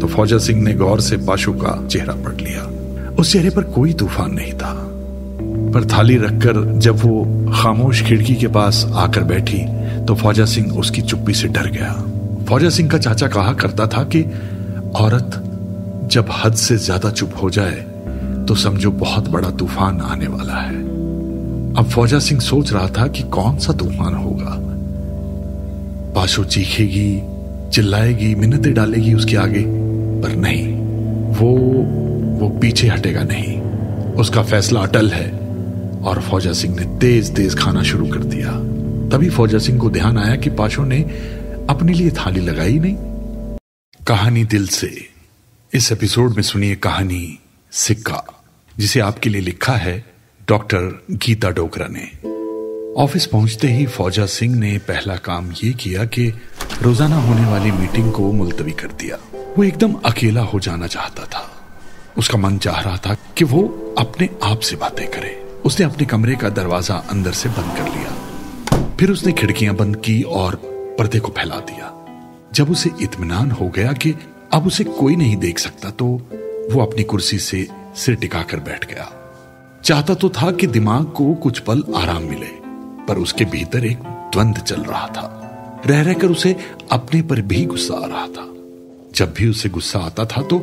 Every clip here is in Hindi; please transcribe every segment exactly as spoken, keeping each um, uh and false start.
तो फौजा सिंह ने गौर से पाशु का चेहरा पढ़ लिया। उस चेहरे पर कोई तूफान नहीं था, पर थाली रखकर जब वो खामोश खिड़की के पास आकर बैठी तो फौजा सिंह उसकी चुप्पी से डर गया। फौजा सिंह का चाचा कहा करता था कि औरत जब हद से ज्यादा चुप हो जाए तो समझो बहुत बड़ा तूफान आने वाला है। अब फौजा सिंह सोच रहा था कि कौन सा तूफान होगा। पाशो चीखेगी, चिल्लाएगी, मिन्नतें डालेगी उसके आगे, पर नहीं, वो वो पीछे हटेगा नहीं, उसका फैसला अटल है। और फौजा सिंह ने तेज तेज खाना शुरू कर दिया। तभी फौजा सिंह को ध्यान आया कि पाशो ने अपने लिए थाली लगाई नहीं। कहानी दिल से इस एपिसोड में सुनिए कहानी सिक्का, जिसे आपके लिए लिखा है डॉक्टर गीता डोगरा ने। ऑफिस पहुंचते ही फौजा सिंह ने पहला काम ये किया कि रोजाना होने वाली मीटिंग को मुलतवी कर दिया। वो एकदम अकेला हो जाना चाहता था। उसका मन चाह रहा था कि वो अपने आप से बातें करे। उसने अपने कमरे का दरवाजा अंदर से बंद कर लिया, फिर उसने खिड़कियां बंद की और पर्दे को फैला दिया। जब उसे इत्मीनान हो गया कि अब उसे कोई नहीं देख सकता तो वो अपनी कुर्सी से सिर टिकाकर बैठ गया। चाहता तो था कि दिमाग को कुछ पल आराम मिले, पर उसके भीतर एक द्वंद चल रहा था। रह रहकर उसे अपने पर भी गुस्सा आ रहा था। जब भी उसे गुस्सा आता था तो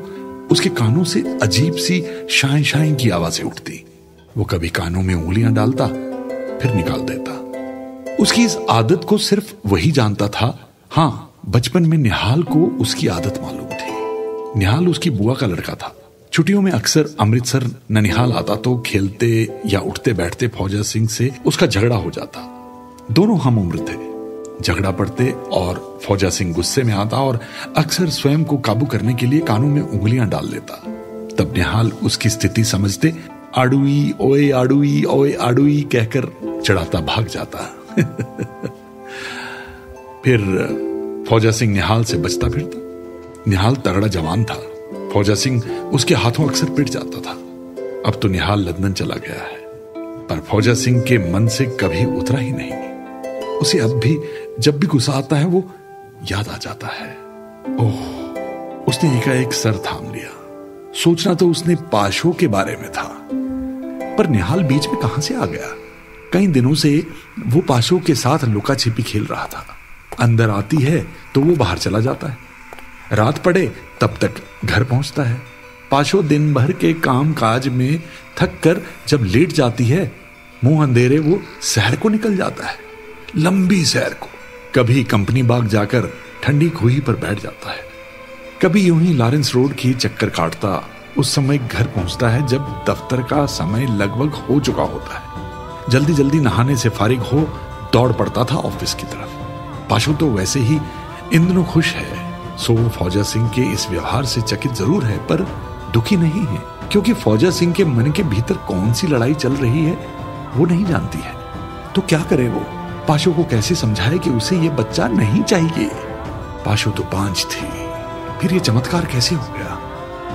उसके कानों से अजीब सी शाय शाय की आवाजें उठती। वो कभी कानों में उंगलियां डालता, फिर निकाल देता। उसकी इस आदत को सिर्फ वही जानता था। हाँ, बचपन में निहाल को उसकी आदत मालूम थी। निहाल उसकी बुआ का लड़का था। छुट्टियों में अक्सर अमृतसर ननिहाल आता तो खेलते या उठते बैठते फौजा सिंह से उसका झगड़ा हो जाता। दोनों हम उम्र थे। झगड़ा पड़ते और फौजा सिंह गुस्से में आता और अक्सर स्वयं को काबू करने के लिए कानों में उंगलियां डाल लेता। तब निहाल उसकी स्थिति समझते आडुई ओए आडुई ओए आडुई कहकर चढ़ाता भाग जाता। फिर फौजा सिंह निहाल से बचता फिरता। निहाल तगड़ा जवान था। फौजा सिंह उसके हाथों अक्सर पिट जाता था। अब तो निहाल लंदन चला गया है, पर फौजा सिंह के मन से कभी उतरा ही नहीं। उसे अब भी जब भी गुस्सा आता है वो याद आ जाता है। ओह, उसने एकाएक सर थाम लिया। सोचना तो उसने पाशो के बारे में था, पर निहाल बीच में कहां से आ गया? कई दिनों से वो पाशो के साथ लुका छिपी खेल रहा था। अंदर आती है तो वो बाहर चला जाता है। रात पड़े तब तक घर पहुंचता है। पाशो दिन भर के काम काज में थक कर जब लेट जाती है, मुंह अंधेरे वो शहर को निकल जाता है, लंबी सैर को। कभी कंपनी बाग जाकर ठंडी खुई पर बैठ जाता है, कभी यूं ही लारेंस रोड की चक्कर काटता उस समय घर पहुंचता है जब दफ्तर का समय लगभग हो चुका होता है। जल्दी जल्दी नहाने से फारिग हो दौड़ पड़ता था ऑफिस की तरफ। पाशो तो वैसे ही इन दिनों खुश है, सो वो फौजा सिंह के इस व्यवहार से चकित जरूर है पर दुखी नहीं है, क्योंकि फौजा सिंह के मन के भीतर कौन सी लड़ाई चल रही है वो नहीं जानती है। तो क्या करे वो? पाशो को कैसे समझाए कि उसे ये बच्चा नहीं चाहिए? पाशो तो बांझ थी, फिर ये चमत्कार कैसे हो गया?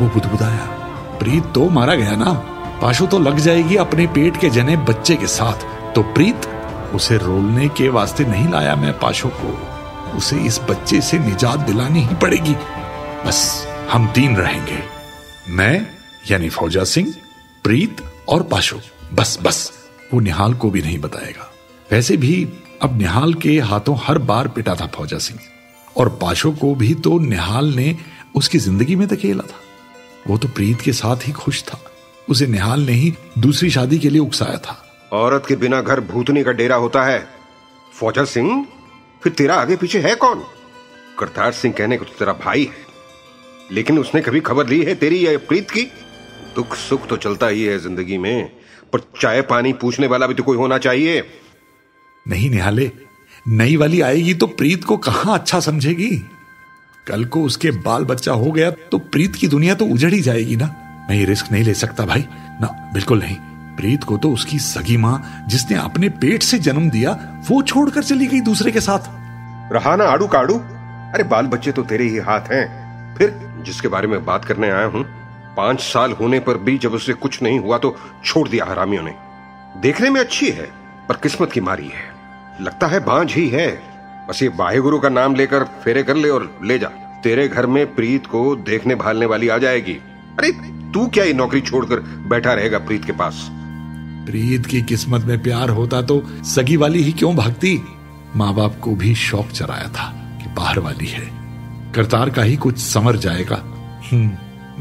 वो बुदबुदाया, प्रीत तो मारा गया ना। पाशो तो लग जाएगी अपने पेट के जने बच्चे के साथ। तो प्रीत उसे रोलने के वास्ते नहीं लाया मैं पाशो को, उसे इस बच्चे से निजात दिलानी ही पड़ेगी। बस हम तीन रहेंगे, मैं यानी फौजा सिंह, प्रीत और पाशो। बस बस वो निहाल को भी नहीं बताएगा। वैसे भी अब निहाल के हाथों हर बार पिटा था फौजा सिंह, और पाशो को भी तो निहाल ने उसकी जिंदगी में धकेला था। वो तो प्रीत के साथ ही खुश था। उसे निहाल ने ही दूसरी शादी के लिए उकसाया था। औरत के बिना घर भूतनी का डेरा होता है। फौजा सिंह, फिर तेरा आगे पीछे है कौन? करतार सिंह कहने को तो तेरा भाई है, लेकिन उसने कभी खबर ली है तेरी या प्रीत की? दुख सुख तो चलता ही है जिंदगी में, पर चाय पानी पूछने वाला भी तो कोई होना चाहिए। नहीं निहाले, नई वाली आएगी तो प्रीत को कहां अच्छा समझेगी? कल को उसके बाल बच्चा हो गया तो प्रीत की दुनिया तो उजड़ ही जाएगी ना। मैं ये रिस्क नहीं ले सकता भाई, ना, बिल्कुल नहीं। प्रीत को तो उसकी सगी माँ, जिसने अपने पेट से जन्म दिया, वो छोड़कर चली गई दूसरे के साथ। रहा ना आड़ू काड़ू। अरे बाल बच्चे तो तेरे ही हाथ हैं। फिर जिसके बारे में बात करने आया हूँ, पांच साल होने पर भी जब उसे कुछ नहीं हुआ तो छोड़ दिया हरामियों ने। देखने में अच्छी है पर किस्मत की मारी है, लगता है बांझ ही है। बस ये वाहेगुरु का नाम लेकर फेरे कर ले और ले जा। तेरे घर में प्रीत को देखने भालने वाली आ जाएगी। अरे तू क्या ये नौकरी छोड़कर बैठा रहेगा प्रीत के पास? प्रीत की किस्मत में प्यार होता तो सगी वाली ही क्यों भागती? माँ बाप को भी शौक चराया था कि बाहर वाली है, करतार का ही कुछ समर जाएगा। हम्म,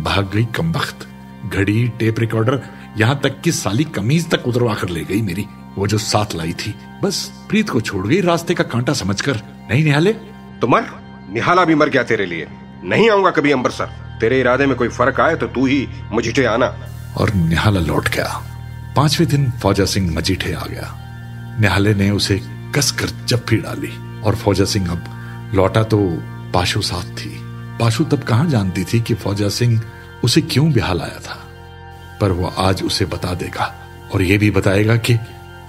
भाग गई कमबख्त। घड़ी, टेप रिकॉर्डर, यहाँ तक कि साली कमीज तक उतरवा कर ले गई मेरी, वो जो साथ लाई थी। बस प्रीत को छोड़ गई रास्ते का कांटा समझकर। नहीं निहाले, तो मर, निहाला भी मर गया तेरे लिए। नहीं आऊंगा कभी अम्बरसर। तेरे इरादे में कोई फर्क आए तो तू ही मजीठे आना। और निहाला लौट गया। पांचवें दिन फौजा सिंह मजीठे आ गया। निहाले ने उसे कसकर जप्फी डाली और फौजा सिंह अब लौटा तो पाशु साथ थी। पाशु तब कहां जानती थी कि फौजा सिंह उसे क्यों बिहाल आया था, पर वो आज उसे बता देगा और ये भी बताएगा कि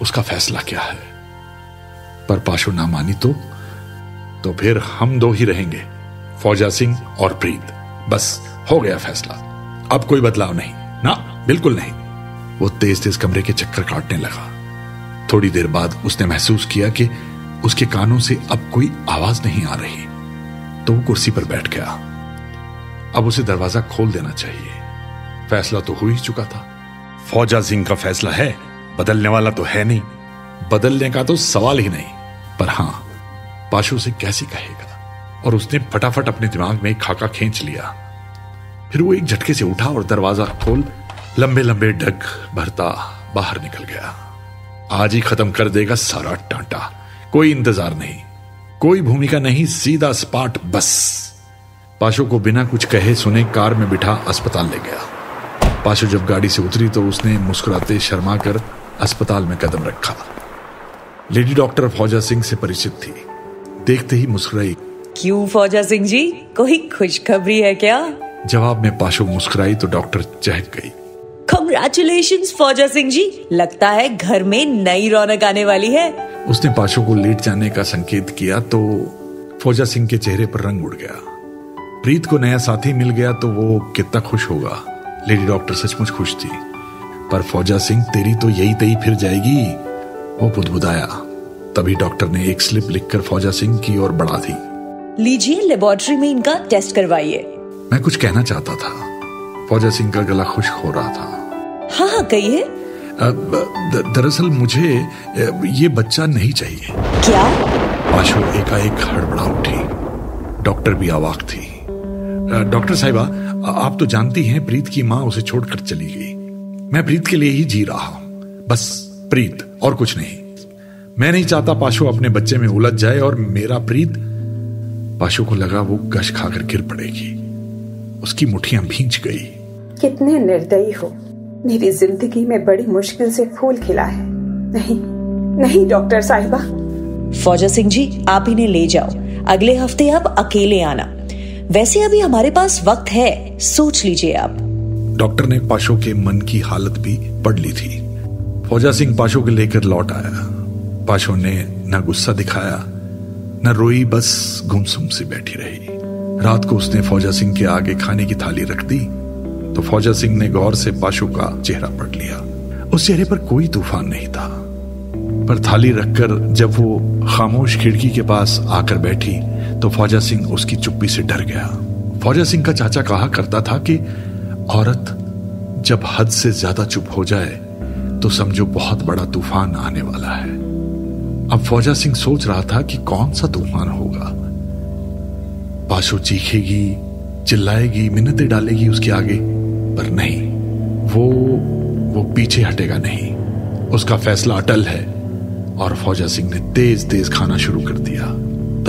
उसका फैसला क्या है। पर पाशु ना मानी तो तो फिर हम दो ही रहेंगे, फौजा सिंह और प्रीत। बस हो गया फैसला, अब कोई बदलाव नहीं, ना बिल्कुल नहीं। वो तेज तेज कमरे के चक्कर काटने लगा। थोड़ी देर बाद उसने महसूस किया कि उसके कानों से अब कोई आवाज नहीं आ रही, तो वो कुर्सी पर बैठ गया। अब उसे दरवाजा खोल देना चाहिए, फैसला तो हो ही चुका था। फौजा सिंह का फैसला है, बदलने वाला तो है नहीं, बदलने का तो सवाल ही नहीं। पर हां, पाशु से कैसे कहेगा? और उसने फटाफट अपने दिमाग में खाका खींच लिया। फिर वो एक झटके से उठा और दरवाजा खोल लंबे लंबे ढक भरता बाहर निकल गया। आज ही खत्म कर देगा सारा टांटा, कोई इंतजार नहीं, कोई भूमिका नहीं, सीधा स्पाट। बस पाशु को बिना कुछ कहे सुने कार में बिठा अस्पताल ले गया। पाशु जब गाड़ी से उतरी तो उसने मुस्कुराते शर्मा कर अस्पताल में कदम रखा। लेडी डॉक्टर फौजा सिंह से परिचित थी, देखते ही मुस्कुराई। क्यों फौजा सिंह जी, कोई खुशखबरी है क्या? जवाब में पाशु मुस्कुराई तो डॉक्टर चहक गई। कांग्रेचुलेशंस फौजा सिंह जी, लगता है घर में नई रौनक आने वाली है। उसने पाशु को लेट जाने का संकेत किया तो फौजा सिंह के चेहरे पर रंग उड़ गया। प्रीत को नया साथी मिल गया तो वो कितना खुश होगा। लेडी डॉक्टर सचमुच खुश थी, पर फौजा सिंह तेरी तो यही तही फिर जाएगी, वो बुदबुदाया। तभी डॉक्टर ने एक स्लिप लिखकर फौजा सिंह की ओर बढ़ा दी। लीजिए, लेबोरेटरी में इनका टेस्ट करवाइए। मैं कुछ कहना चाहता था, फौजा सिंह का गला खुश्क हो रहा था। हाँ हाँ कहिए। दरअसल मुझे ये बच्चा नहीं चाहिए। क्या? पाशु एकाएक हड़बड़ा उठी। डॉक्टर भी अवाक थी। डॉक्टर साहिबा, आप तो जानती हैं प्रीत की माँ उसे छोड़कर चली गई। मैं प्रीत के लिए ही जी रहा हूँ, बस प्रीत और कुछ नहीं। मैं नहीं चाहता पाशु अपने बच्चे में उलझ जाए और मेरा प्रीत। पाशु को लगा वो गश खाकर गिर पड़ेगी। उसकी मुठ्ठियां भींच गई। कितने निर्दयी हो, मेरी जिंदगी में बड़ी मुश्किल से फूल खिला है। नहीं नहीं डॉक्टर साहिबा। फौजा सिंह जी, आप इन्हें ले जाओ, अगले हफ्ते आप अकेले आना। वैसे अभी हमारे पास वक्त है, सोच लीजिए आप। डॉक्टर ने पाशु के मन की हालत भी पढ़ ली थी। फौजा सिंह पाशु को लेकर लौट आया। पाशु ने न गुस्सा दिखाया न रोई, बस गुमसुम सी बैठी रही। रात को उसने फौजा सिंह के आगे खाने की थाली रख दी तो फौजा सिंह ने गौर से पाशु का चेहरा पढ़ लिया। उस चेहरे पर कोई तूफान नहीं था, पर थाली रखकर जब वो खामोश खिड़की के पास आकर बैठी तो फौजा सिंह उसकी चुप्पी से डर गया। फौजा सिंह का चाचा कहा करता था कि औरत जब हद से ज्यादा चुप हो जाए तो समझो बहुत बड़ा तूफान आने वाला है। अब फौजा सिंह सोच रहा था कि कौन सा तूफान होगा। पाशु चीखेगी, चिल्लाएगी, मिन्नतें डालेगी उसके आगे, पर नहीं, वो वो पीछे हटेगा नहीं। उसका फैसला अटल है। और फौजा सिंह ने तेज तेज खाना शुरू कर दिया।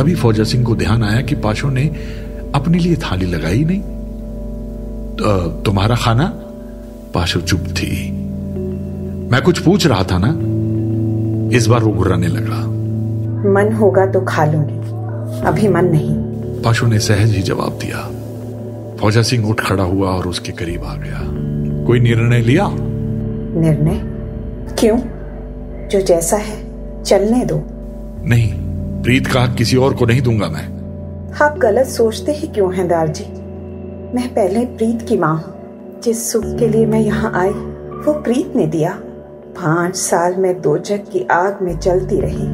तभी फौजा सिंह को ध्यान आया कि पाशु ने अपने लिए थाली लगाई नहीं। तुम्हारा खाना? पाशु चुप थी। मैं कुछ पूछ रहा था ना। इस बार वो घुर्राने लगा। मन होगा तो खा लूंगी, अभी मन नहीं। पाशु ने सहज ही जवाब दिया। फौजा सिंह उठ खड़ा हुआ और उसके करीब आ गया। कोई निर्णय लिया? निर्णय क्यों, जो जैसा है चलने दो। नहीं, प्रीत का किसी और को नहीं दूंगा मैं। आप गलत सोचते ही क्यों हैं दार जी? मैं पहले प्रीत की माँ हूँ। जिस सुख के लिए मैं यहाँ आई वो प्रीत ने दिया। पांच साल में दोजक की आग में जलती रही,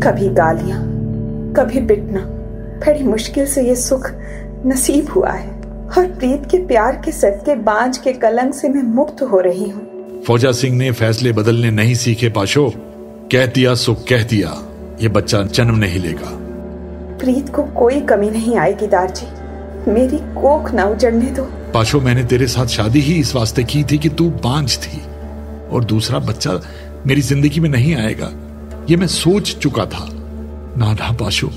कभी गालियां, कभी पिटना। बड़ी मुश्किल से ये सुख नसीब हुआ है और प्रीत के प्यार के सदके बांझ के कलंक से मैं मुक्त हो रही हूँ। फौजा सिंह ने फैसले बदलने नहीं सीखे पाशो, कह दिया सो कह दिया, ये बच्चा जन्म नहीं लेगा। प्रीत को कोई कमी नहीं आएगी दारजी, मेरी कोख ना उजड़ने दो। पाशो मैंने तेरे साथ शादी ही इस वास्ते की थी कि तू बांझ थी और दूसरा बच्चा मेरी जिंदगी में नहीं आएगा, ये मैं सोच चुका था। नाना पाशो,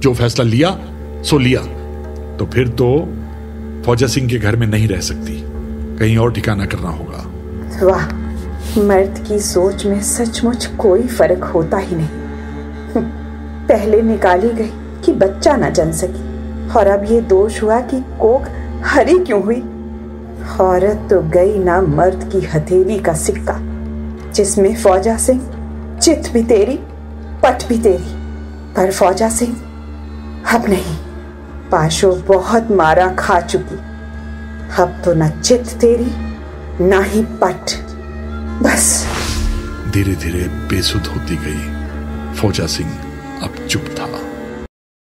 जो फैसला लिया सो लिया, तो फिर तो फौजा सिंह के घर में नहीं रह सकती, कहीं और ठिकाना करना होगा। वाह, मर्द की सोच में सचमुच कोई फर्क होता ही नहीं। पहले निकाली गई कि बच्चा ना जन सकी और अब ये दोष हुआ कि कोख हरी क्यों हुई। औरत तो गई ना मर्द की हथेली का सिक्का, जिसमें फौजा सिंह चित भी तेरी पट भी तेरी। पर फौजा सिंह अब नहीं, पाशो बहुत मारा खा चुकी, अब तो न चित तेरी ना ही पट। बस धीरे धीरे बेसुध होती गई। फौजा सिंह अब चुप था।